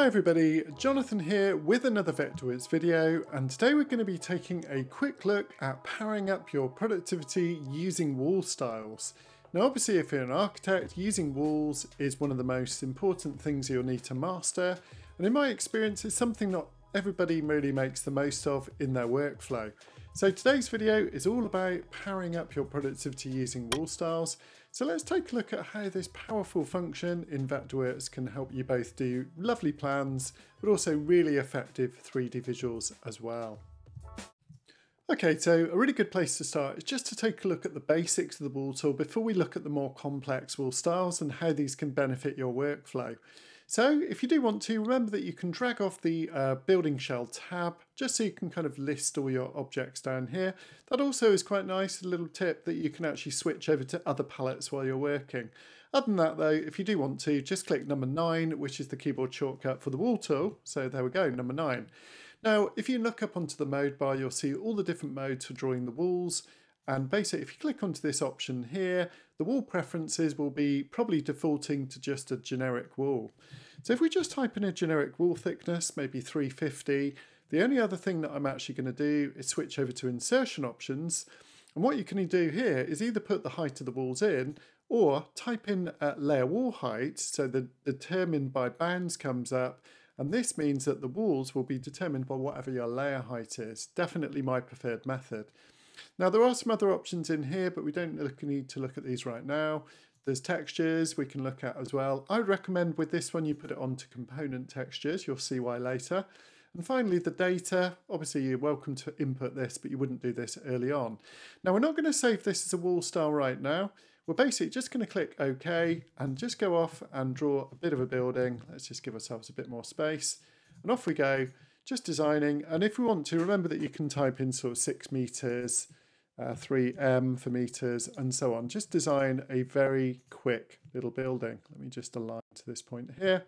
Hi everybody, Jonathan here with another VectorWiz video, and today we're going to be taking a quick look at powering up your productivity using wall styles. Now obviously if you're an architect, using walls is one of the most important things you'll need to master, and in my experience it's something not everybody really makes the most of in their workflow. So today's video is all about powering up your productivity using wall styles. So let's take a look at how this powerful function in Vectorworks can help you both do lovely plans, but also really effective 3D visuals as well. Okay, so a really good place to start is just to take a look at the basics of the wall tool before we look at the more complex wall styles and how these can benefit your workflow. So if you do want to, remember that you can drag off the building shell tab just so you can kind of list all your objects down here. That also is quite nice, a little tip that you can actually switch over to other palettes while you're working. Other than that though, if you do want to, just click number 9, which is the keyboard shortcut for the wall tool. So there we go, number 9. Now, if you look up onto the mode bar, you'll see all the different modes for drawing the walls. And basically, if you click onto this option here, the wall preferences will be probably defaulting to just a generic wall. So if we just type in a generic wall thickness, maybe 350, the only other thing that I'm actually going to do is switch over to insertion options. And what you can do here is either put the height of the walls in or type in layer wall height. So the determined by bounds comes up. And this means that the walls will be determined by whatever your layer height is. Definitely my preferred method. Now there are some other options in here, but we don't need to look at these right now. There's textures we can look at as well. I would recommend with this one you put it onto component textures, you'll see why later. And finally the data, obviously you're welcome to input this, but you wouldn't do this early on. Now we're not going to save this as a wall style right now. We're basically just going to click OK and just go off and draw a bit of a building. Let's just give ourselves a bit more space. And off we go, just designing. And if we want to, remember that you can type in sort of 6 meters, 3M for meters and so on. Just design a very quick little building. Let me just align to this point here,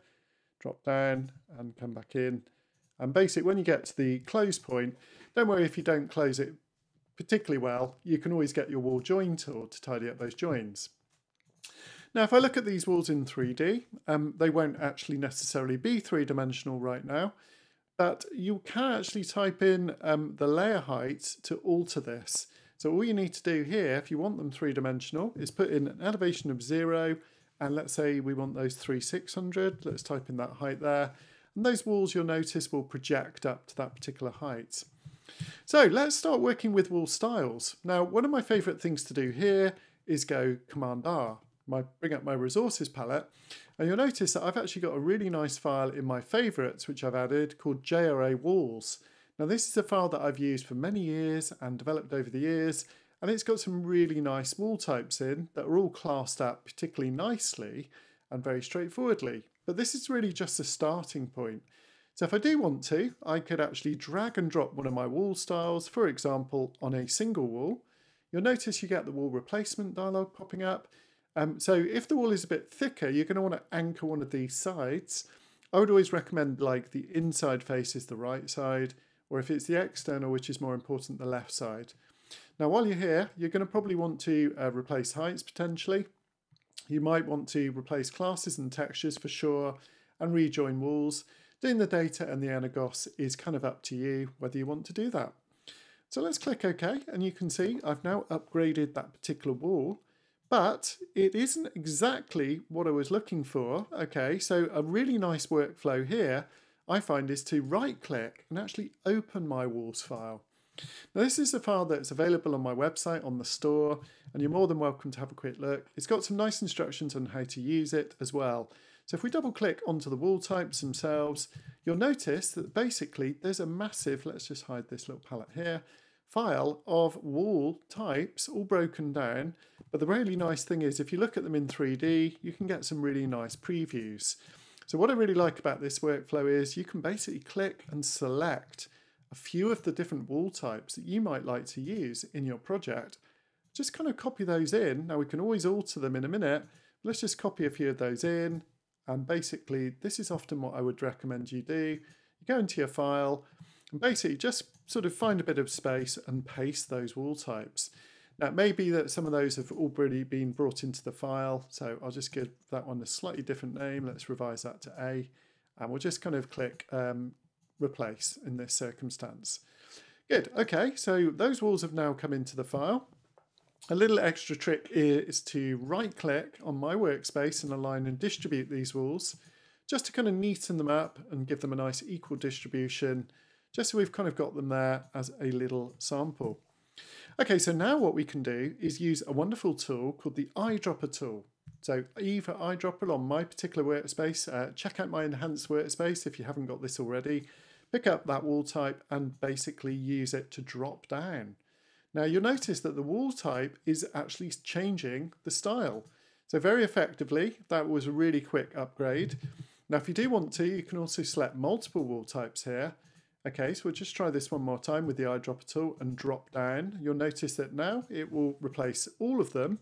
drop down and come back in. And basically when you get to the close point, don't worry if you don't close it particularly well, you can always get your wall join tool to tidy up those joins. Now, if I look at these walls in 3D, they won't actually necessarily be three-dimensional right now, but you can actually type in the layer height to alter this. So all you need to do here, if you want them three-dimensional, is put in an elevation of 0, and let's say we want those 3,600. Let's type in that height there. And those walls, you'll notice, will project up to that particular height. So let's start working with wall styles. Now, one of my favorite things to do here is go Command R, bring up my resources palette, and you'll notice that I've actually got a really nice file in my favorites, which I've added called JRA Walls. Now, this is a file that I've used for many years and developed over the years, and it's got some really nice wall types in that are all classed up particularly nicely and very straightforwardly. But this is really just a starting point. So if I do want to, I could actually drag and drop one of my wall styles, for example, on a single wall. You'll notice you get the wall replacement dialog popping up. So if the wall is a bit thicker, you're going to want to anchor one of these sides. I would always recommend like the inside face is the right side, or if it's the external, which is more important, the left side. Now, while you're here, you're going to probably want to replace heights potentially. You might want to replace classes and textures for sure, and rejoin walls. Doing the data and the anagos is kind of up to you whether you want to do that. So let's click OK, and you can see I've now upgraded that particular wall, but it isn't exactly what I was looking for. Okay, so a really nice workflow here I find is to right click and actually open my walls file. Now this is a file that's available on my website on the store, and you're more than welcome to have a quick look. It's got some nice instructions on how to use it as well. So if we double click onto the wall types themselves, you'll notice that basically there's a massive, let's just hide this little palette here, file of wall types all broken down. But the really nice thing is if you look at them in 3D, you can get some really nice previews. So what I really like about this workflow is you can basically click and select a few of the different wall types that you might like to use in your project. Just kind of copy those in. Now we can always alter them in a minute. Let's just copy a few of those in. And basically, this is often what I would recommend you do. You go into your file and basically just sort of find a bit of space and paste those wall types. Now, it may be that some of those have already been brought into the file. So I'll just give that one a slightly different name. Let's revise that to A. And we'll just kind of click replace in this circumstance. Good, okay, so those walls have now come into the file. A little extra trick is to right click on my workspace and align and distribute these walls, just to kind of neaten them up and give them a nice equal distribution, just so we've kind of got them there as a little sample. Okay, so now what we can do is use a wonderful tool called the eyedropper tool. So E for eyedropper on my particular workspace. Check out my enhanced workspace if you haven't got this already. Pick up that wall type and basically use it to drop down. Now you'll notice that the wall type is actually changing the style. So very effectively, that was a really quick upgrade. Now if you do want to, you can also select multiple wall types here. Okay, so we'll just try this one more time with the eyedropper tool and drop down. You'll notice that now it will replace all of them.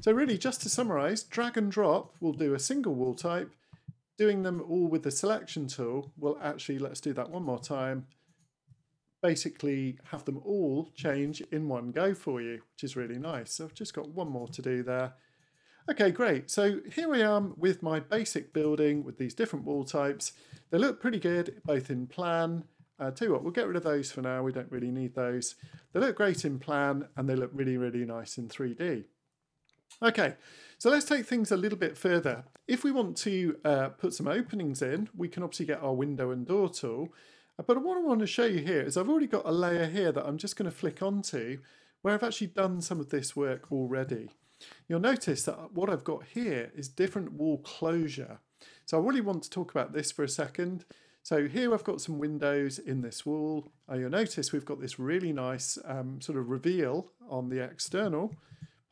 So really, just to summarize, drag and drop will do a single wall type. Doing them all with the selection tool will actually, let's do that one more time, basically have them all change in one go for you, which is really nice. So I've just got one more to do there. Okay, great. So here I am with my basic building with these different wall types. They look pretty good, both in plan. Tell you what, we'll get rid of those for now. We don't really need those. They look great in plan and they look really, really nice in 3D. Okay, so let's take things a little bit further. If we want to put some openings in, we can obviously get our window and door tool. But what I want to show you here is I've already got a layer here that I'm just going to flick onto where I've actually done some of this work already. You'll notice that what I've got here is different wall closure. So I really want to talk about this for a second. So here I've got some windows in this wall. You'll notice we've got this really nice sort of reveal on the external.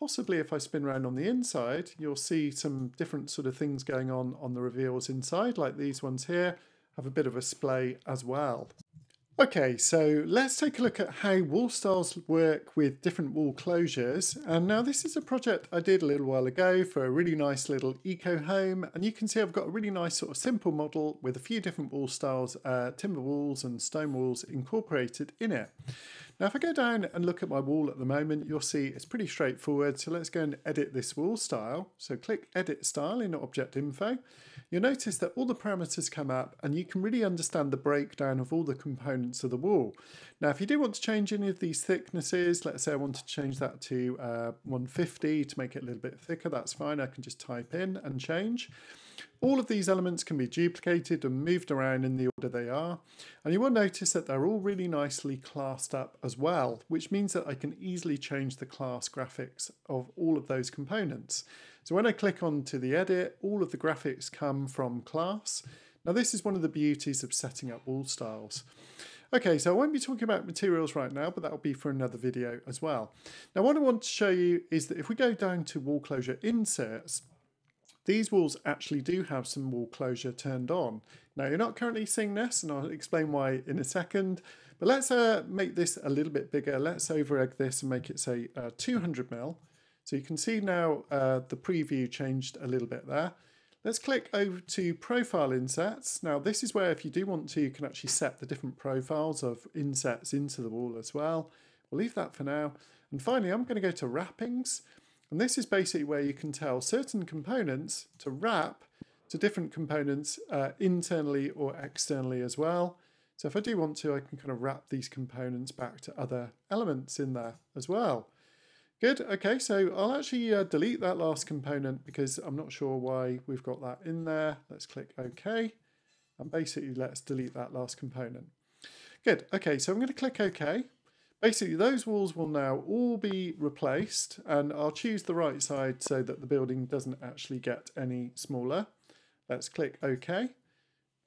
Possibly if I spin around on the inside, you'll see some different sort of things going on the reveals inside, like these ones here, have a bit of a splay as well. Okay, so let's take a look at how wall styles work with different wall closures. And now this is a project I did a little while ago for a really nice little eco home. And you can see I've got a really nice sort of simple model with a few different wall styles, timber walls and stone walls incorporated in it. Now if I go down and look at my wall at the moment, you'll see it's pretty straightforward. So let's go and edit this wall style. So click edit style in object info. You'll notice that all the parameters come up and you can really understand the breakdown of all the components of the wall. Now if you do want to change any of these thicknesses, let's say I want to change that to 150 to make it a little bit thicker, that's fine. I can just type in and change. All of these elements can be duplicated and moved around in the order they are, and you will notice that they're all really nicely classed up as well, which means that I can easily change the class graphics of all of those components. So when I click on to the edit, all of the graphics come from class. Now this is one of the beauties of setting up wall styles. Okay, so I won't be talking about materials right now, but that'll be for another video as well. Now what I want to show you is that if we go down to wall closure inserts, these walls actually do have some wall closure turned on. Now you're not currently seeing this, and I'll explain why in a second, but let's make this a little bit bigger. Let's over-egg this and make it say 200 mil. So you can see now the preview changed a little bit there. Let's click over to Profile Insets. Now this is where if you do want to, you can actually set the different profiles of insets into the wall as well. We'll leave that for now. And finally, I'm going to go to Wrappings. And this is basically where you can tell certain components to wrap to different components internally or externally as well. So if I do want to, I can kind of wrap these components back to other elements in there as well. Good, okay, so I'll actually delete that last component because I'm not sure why we've got that in there. Let's click OK, and basically let's delete that last component. Good, okay, so I'm going to click OK. Basically those walls will now all be replaced, and I'll choose the right side so that the building doesn't actually get any smaller. Let's click OK.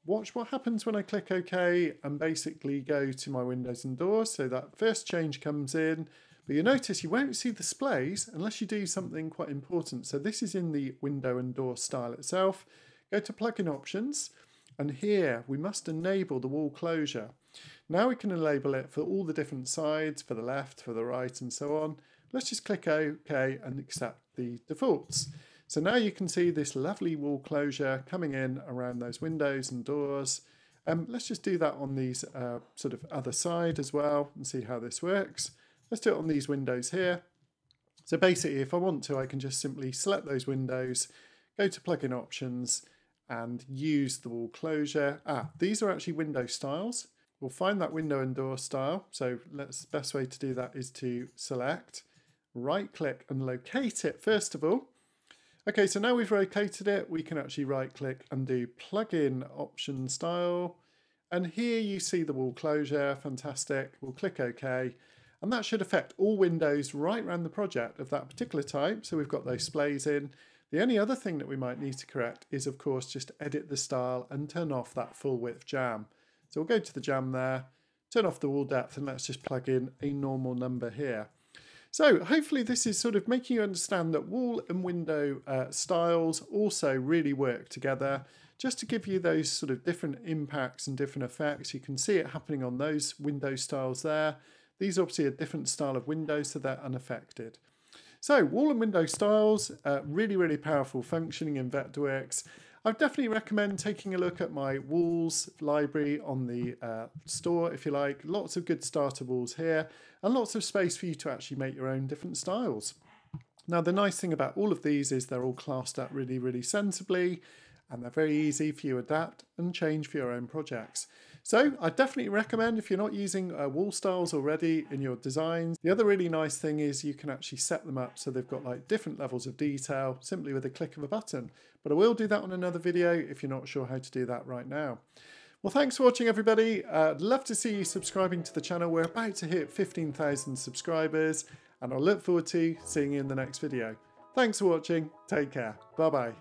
Watch what happens when I click OK and basically go to my windows and doors, so that first change comes in. But you notice you won't see the splays unless you do something quite important. So this is in the window and door style itself. Go to plugin options, and here we must enable the wall closure. Now we can label it for all the different sides, for the left, for the right, and so on. Let's just click OK and accept the defaults. So now you can see this lovely wall closure coming in around those windows and doors. Let's just do that on these sort of other side as well and see how this works. Let's do it on these windows here. So basically, if I want to, I can just simply select those windows, go to plugin options, and use the wall closure. These are actually window styles. We'll find that window and door style. So let's, best way to do that is to select, right click and locate it first of all. Okay, so now we've located it, we can actually right click and do plugin option style. And here you see the wall closure, fantastic. We'll click OK. And that should affect all windows right around the project of that particular type. So we've got those splays in. The only other thing that we might need to correct is, of course, just edit the style and turn off that full width jam. So we'll go to the jam there, turn off the wall depth, and let's just plug in a normal number here. So hopefully this is sort of making you understand that wall and window styles also really work together, just to give you those sort of different impacts and different effects. You can see it happening on those window styles there. These obviously are different style of windows, so they're unaffected. So wall and window styles, really, really powerful functioning in Vectorworks. I definitely recommend taking a look at my walls library on the store, if you like. Lots of good starter walls here and lots of space for you to actually make your own different styles. Now, the nice thing about all of these is they're all classed up really, really sensibly, and they're very easy for you to adapt and change for your own projects. So I definitely recommend, if you're not using wall styles already in your designs. The other really nice thing is you can actually set them up so they've got like different levels of detail simply with a click of a button. But I will do that on another video if you're not sure how to do that right now. Well, thanks for watching, everybody. I'd love to see you subscribing to the channel. We're about to hit 15,000 subscribers, and I look forward to seeing you in the next video. Thanks for watching. Take care. Bye-bye.